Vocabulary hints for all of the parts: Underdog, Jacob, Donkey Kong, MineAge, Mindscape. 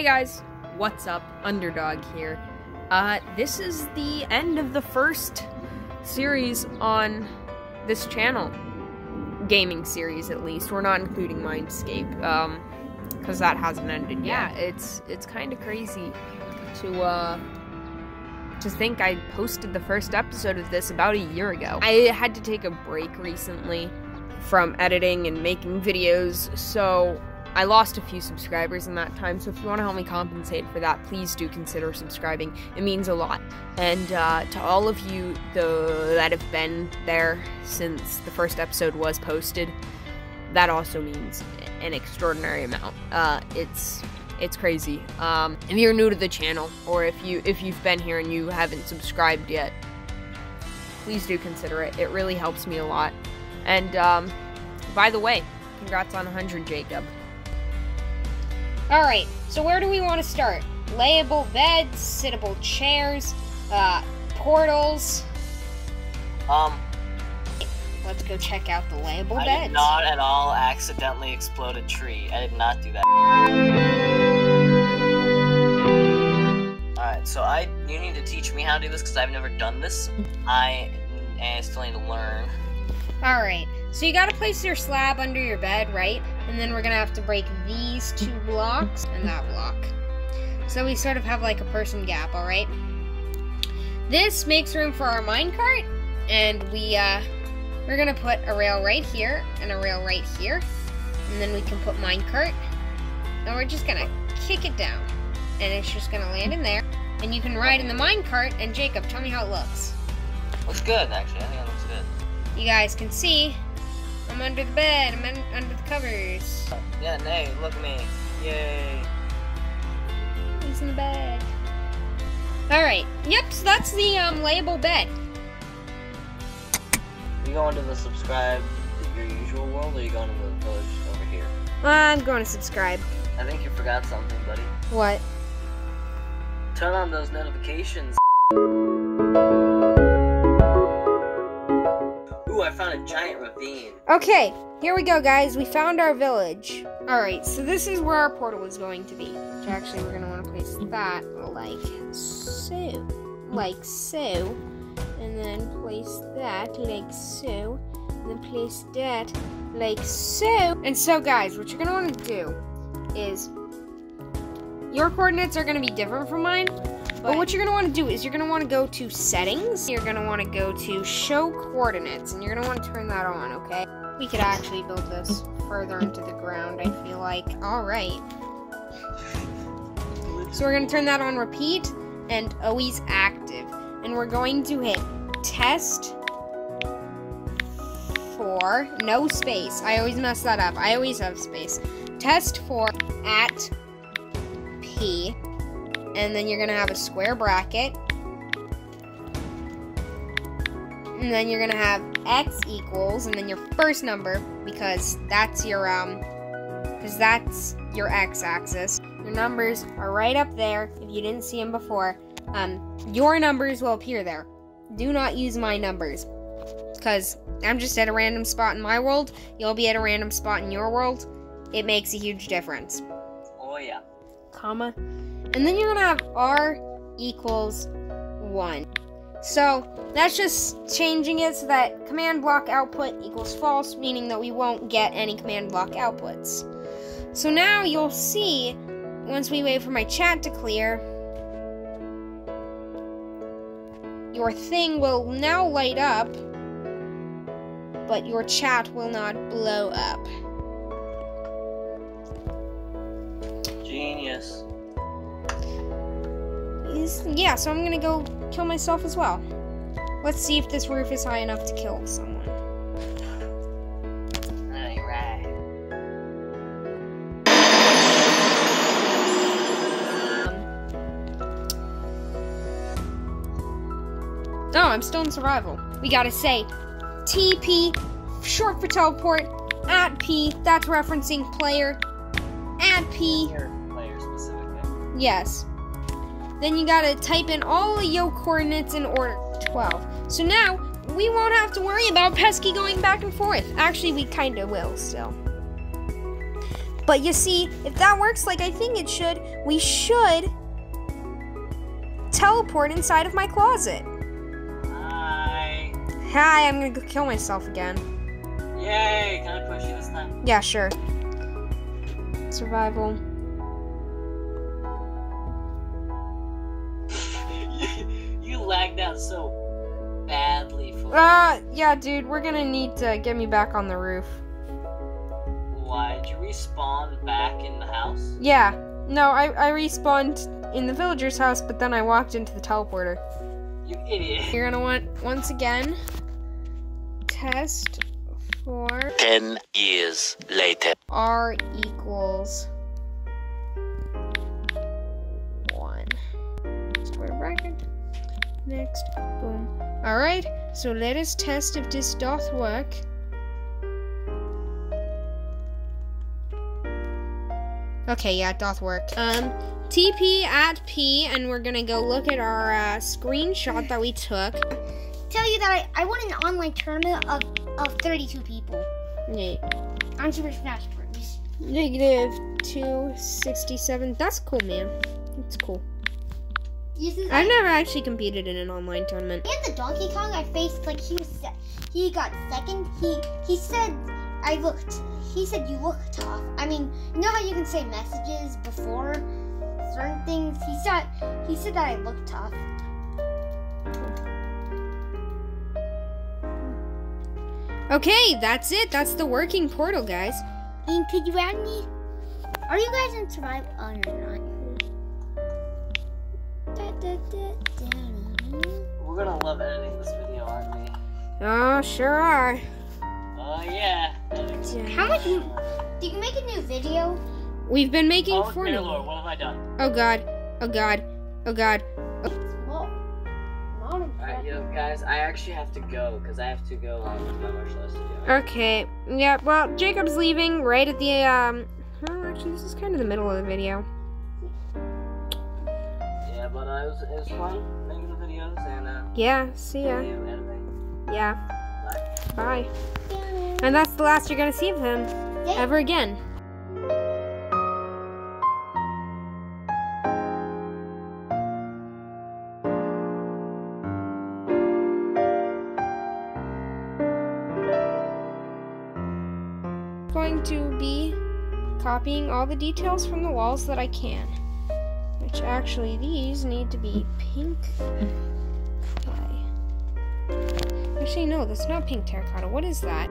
Hey guys, what's up? Underdog here. This is the end of the first series on this channel. Gaming series, at least. We're not including Mindscape, because that hasn't ended yet. Yeah, it's kind of crazy to think I posted the first episode of this about a year ago. I had to take a break recently from editing and making videos, so I lost a few subscribers in that time, so if you want to help me compensate for that, please do consider subscribing. It means a lot. And to all of you that have been there since the first episode was posted, that also means an extraordinary amount. It's crazy. If you're new to the channel, or if you've been here and you haven't subscribed yet, please do consider it. It really helps me a lot. And by the way, congrats on 100, Jacob. Alright, so where do we want to start? Layable beds, sittable chairs, portals. Let's go check out the layable beds. I did not at all accidentally explode a tree. I did not do that. Alright, so you need to teach me how to do this because I've never done this. I still need to learn. Alright, so you gotta place your slab under your bed, right? And then we're gonna have to break these two blocks and that block. So we sort of have like a person gap, alright? This makes room for our minecart, and we're gonna put a rail right here and a rail right here. And then we can put minecart. And we're just gonna kick it down. And it's just gonna land in there. And you can ride in the minecart, and Jacob, tell me how it looks. Looks good, actually. I think it looks good. You guys can see, I'm under the bed, I'm under the covers. Yeah, nay, look at me. Yay. He's in the bed. Alright, yep, so that's the layable bed. You going to the subscribe, your usual world, or are you going to the village over here? I'm going to subscribe. I think you forgot something, buddy. What? Turn on those notifications. I found a giant ravine. Okay, here we go, guys. We found our village. Alright, so this is where our portal is going to be. Which actually, we're going to want to place that like so. Like so. And then place that like so. And then place that like so. And so, guys, what you're going to want to do is your coordinates are going to be different from mine. But what you're going to want to do is you're going to want to go to settings. You're going to want to go to show coordinates, and you're going to want to turn that on, okay? We could actually build this further into the ground, I feel like. All right. So we're going to turn that on repeat and always active. And we're going to hit test for no space. I always mess that up. I always have space. Test for at P. And then you're going to have a square bracket. And then you're going to have x equals, and then your first number, because that's your, x-axis. Your numbers are right up there. If you didn't see them before, your numbers will appear there. Do not use my numbers, because I'm just at a random spot in my world. You'll be at a random spot in your world. It makes a huge difference. Oh, yeah. Comma. And then you're going to have R equals 1. So that's just changing it so that command block output equals false, meaning that we won't get any command block outputs. So now you'll see, once we wait for my chat to clear, your thing will now light up, but your chat will not blow up. Genius. Yeah, so I'm gonna go kill myself as well. Let's see if this roof is high enough to kill someone. Alright. No, I'm still in survival. We gotta say TP, short for teleport, at P, that's referencing player, at P. Player specific. Yes. Then you gotta type in all of your coordinates in order, 12. So now, we won't have to worry about pesky going back and forth. Actually, we kinda will still. But you see, if that works like I think it should, we should teleport inside of my closet. Hi. Hi, I'm gonna go kill myself again. Yay, can I push you this time? Yeah, sure. Survival. You lagged out so badly for yeah, dude, we're gonna need to get me back on the roof. Why? Did you respawn back in the house? Yeah. No, I respawned in the villager's house, but then I walked into the teleporter. You idiot. You're gonna want, once again, test for... 10 years later. R equals... 1. Square bracket. Next. Boom. Alright, so let us test if this doth work. Okay, yeah, it doth work. TP at P, and we're gonna go look at our screenshot that we took. Tell you that I won an online tournament of 32 people. Yeah. On Super Smash Bros. -267. That's cool, man. That's cool. I've never actually competed in an online tournament. In the Donkey Kong, I faced like he got second. He said I looked. He said, you look tough. I mean, you know how you can say messages before certain things? He said that I look tough. Okay, that's it. That's the working portal, guys. And could you add me? Are you guys in survival? Oh, you're not. We're going to love editing this video, aren't we? Oh, sure are. Oh, yeah. How much did you make a new video? We've been making four. Oh, dear Lord, what have I done? Oh, God. Oh, God. Oh, God. Oh. All right, yo, guys, I actually have to go because I have to go on with my martial arts studio. Okay. Yeah, well, Jacob's leaving right at the, oh, actually, this is kind of the middle of the video. Yeah, but it was fun making the videos, and, yeah, see ya. Video editing. Yeah. Bye. Bye. And that's the last you're gonna see of him ever again. I'm going to be copying all the details from the walls that I can. Which actually, these need to be pink. Okay. Actually, no, that's not pink terracotta. What is that?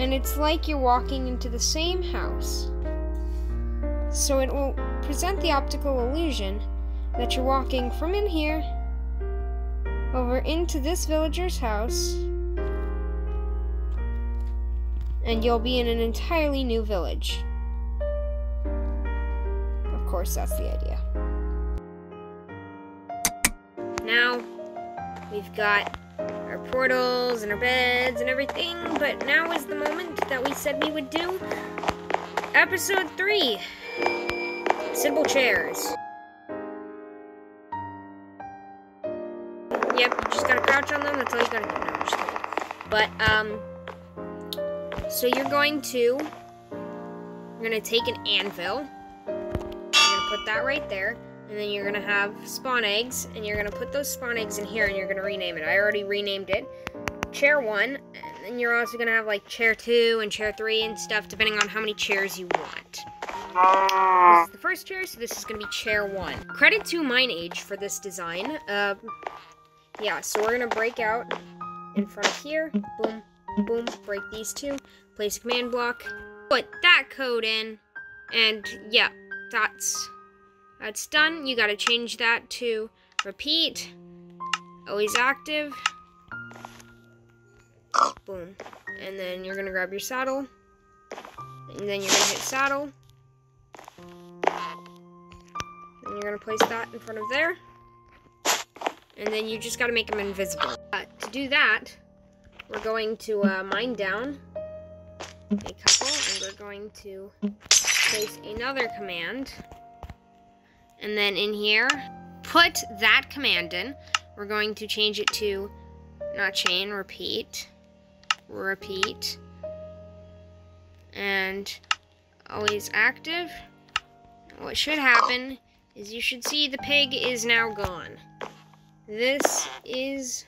And it's like you're walking into the same house. So it will present the optical illusion that you're walking from in here over into this villager's house, and you'll be in an entirely new village. Of course, that's the idea. Now, we've got our portals and our beds and everything, but now is the moment that we said we would do. Episode 3, simple chairs. Yep, just gotta crouch on them, that's all you gotta do. No, I'm just kidding. But, so you're gonna take an anvil, you're gonna put that right there. And then you're gonna have spawn eggs, and you're gonna put those spawn eggs in here, and you're gonna rename it. I already renamed it Chair 1, and then you're also gonna have like Chair 2 and Chair 3 and stuff, depending on how many chairs you want. This is the first chair, so this is gonna be Chair 1. Credit to MineAge for this design. Yeah, so we're gonna break out in front of here. Boom, boom. Break these two. Place a command block. Put that code in, and yeah, that's done. You gotta change that to repeat. Always active. Boom. And then you're gonna grab your saddle. And then you're gonna hit saddle. And you're gonna place that in front of there. And then you just gotta make them invisible. To do that, we're going to mine down a couple, and we're going to place another command. And then in here, put that command in. We're going to change it to, not chain, repeat. Repeat. And always active. What should happen is you should see the pig is now gone. This is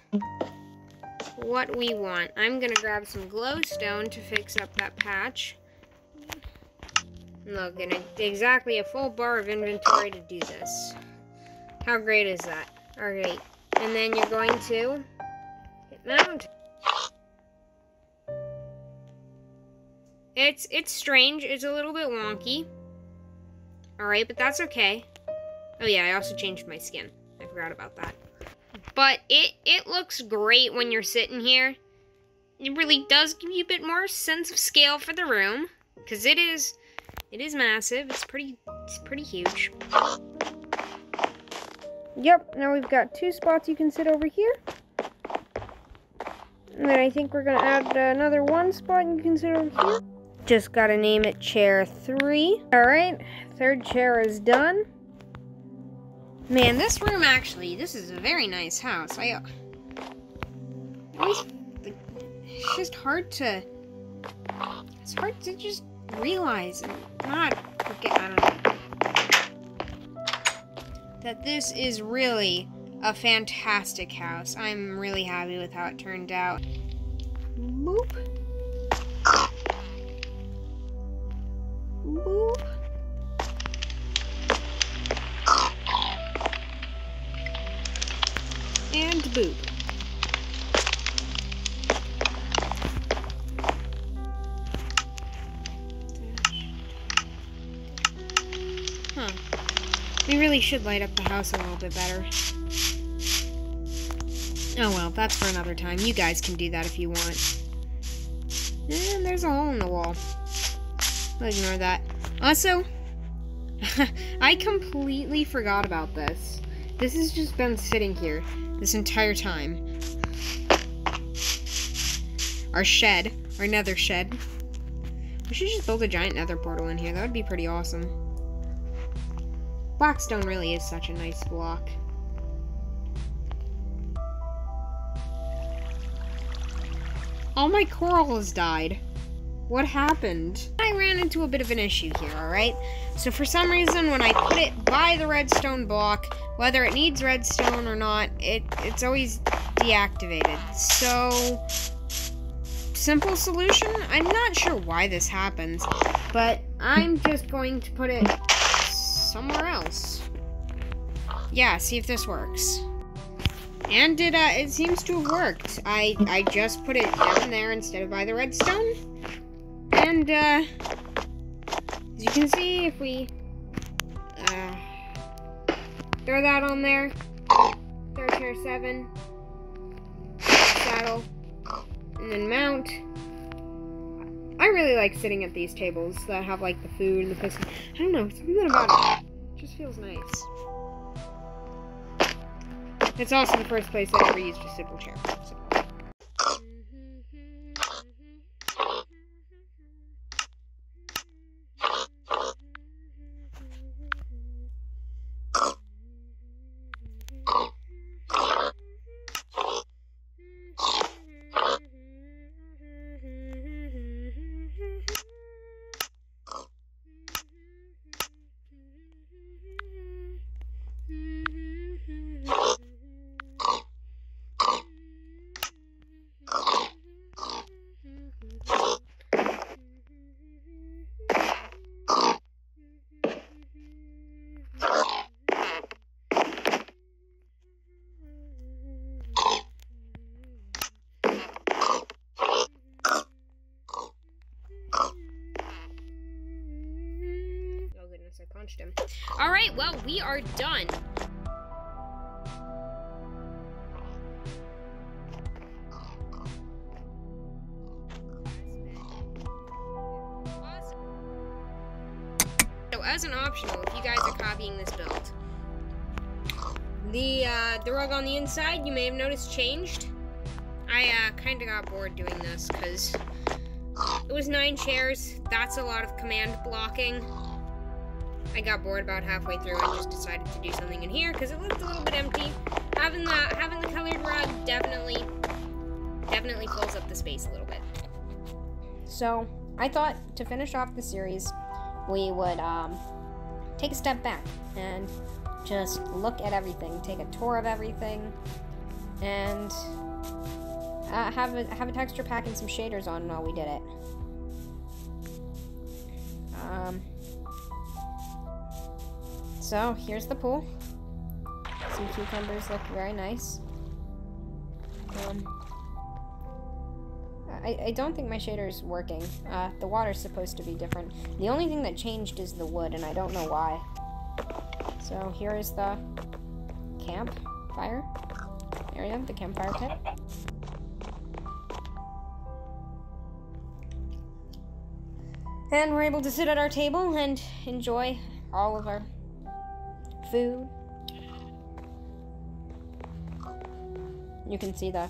what we want. I'm gonna grab some glowstone to fix up that patch. Look, and exactly a full bar of inventory to do this. How great is that? Alright, and then you're going to hit mount. It's strange, it's a little bit wonky. Alright, but that's okay. Oh yeah, I also changed my skin. I forgot about that. But it looks great when you're sitting here. It really does give you a bit more sense of scale for the room. Because it is massive. It's pretty huge. Yep, now we've got two spots you can sit over here. And then I think we're going to add another one spot you can sit over here. Just got to name it chair 3. Alright, third chair is done. Man, this room actually, this is a very nice house. It's just hard to, just realize and not forget, I don't know, that this is really a fantastic house. I'm really happy with how it turned out. Boop. Boop. And boop. Huh. We really should light up the house a little bit better. Oh well, that's for another time. You guys can do that if you want. And there's a hole in the wall. I'll ignore that. Also, I completely forgot about this. This has just been sitting here this entire time. Our shed, our nether shed. We should just build a giant nether portal in here. That would be pretty awesome. Blackstone really is such a nice block. All my coral has died. What happened? I ran into a bit of an issue here, alright? So for some reason, when I put it by the redstone block, whether it needs redstone or not, it's always deactivated. So, simple solution? I'm not sure why this happens, but I'm just going to put it somewhere else. Yeah, see if this works. And it seems to have worked. I just put it down there instead of by the redstone. And, as you can see, if we, throw that on there, throw chair 7, saddle, and then mount. I really like sitting at these tables that have, like, the food and the piston. I don't know, something about it just feels nice. It's also the first place I ever used a simple chair. So. Him. All right, well, we are done. So as an optional, if you guys are copying this build, the rug on the inside, you may have noticed, changed. I kind of got bored doing this because it was 9 chairs. That's a lot of command blocking. I got bored about halfway through and just decided to do something in here because it looked a little bit empty. Having the colored rug definitely fills up the space a little bit. So I thought to finish off the series, we would take a step back and just look at everything, take a tour of everything, and have a texture pack and some shaders on while we did it. So here's the pool. Some cucumbers look very nice. I don't think my shader is working. The water's supposed to be different. The only thing that changed is the wood, and I don't know why. So here is the campfire area, the campfire pit. And we're able to sit at our table and enjoy all of our food. You can see the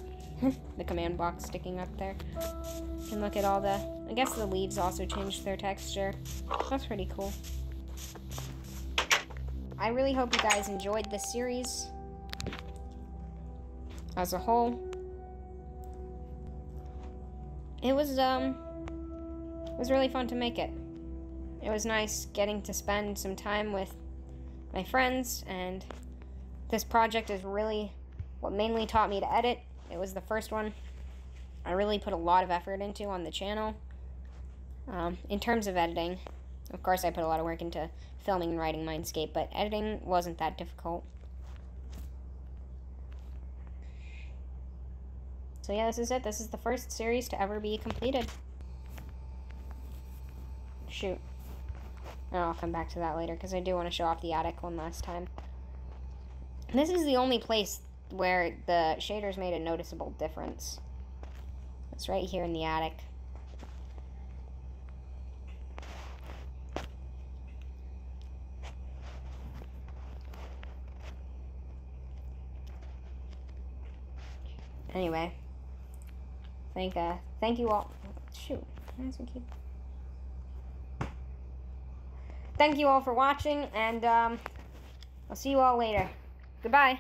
the command box sticking up there. You can look at all the, I guess the leaves also changed their texture. That's pretty cool. I really hope you guys enjoyed this series as a whole. It was really fun to make it. It was nice getting to spend some time with my friends, and this project is really what mainly taught me to edit. It was the first one I really put a lot of effort into on the channel. In terms of editing, of course I put a lot of work into filming and writing Mindscape, but editing wasn't that difficult. So yeah, this is it. This is the first series to ever be completed. Shoot. Oh, I'll come back to that later because I do want to show off the attic one last time. This is the only place where the shaders made a noticeable difference. It's right here in the attic. Anyway, thank you all. Shoot. Thank you all for watching, and I'll see you all later. Goodbye.